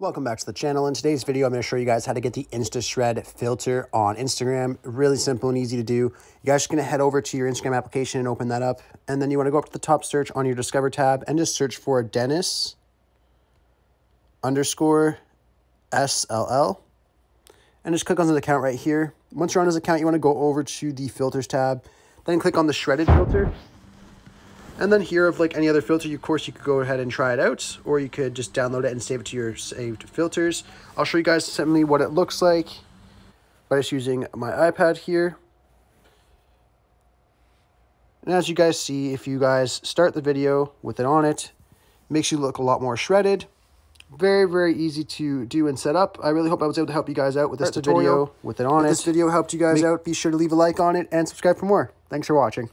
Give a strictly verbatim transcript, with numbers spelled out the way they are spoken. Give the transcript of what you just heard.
Welcome back to the channel. In today's video, I'm going to show you guys how to get the InstaShred filter on Instagram. Really simple and easy to do. You guys are going to head over to your Instagram application and open that up. And then you want to go up to the top search on your Discover tab and just search for Dennis underscore S L L. And just click on his account right here. Once you're on his account, you want to go over to the filters tab. Then click on the shredded filter. And then here, of like any other filter, you, of course, you could go ahead and try it out, or you could just download it and save it to your saved filters. I'll show you guys simply what it looks like by just using my iPad here. And as you guys see, if you guys start the video with it on, it makes you look a lot more shredded. Very, very easy to do and set up. I really hope I was able to help you guys out with this tutorial. With it on, if this video helped you guys out, be sure to leave a like on it and subscribe for more. Thanks for watching.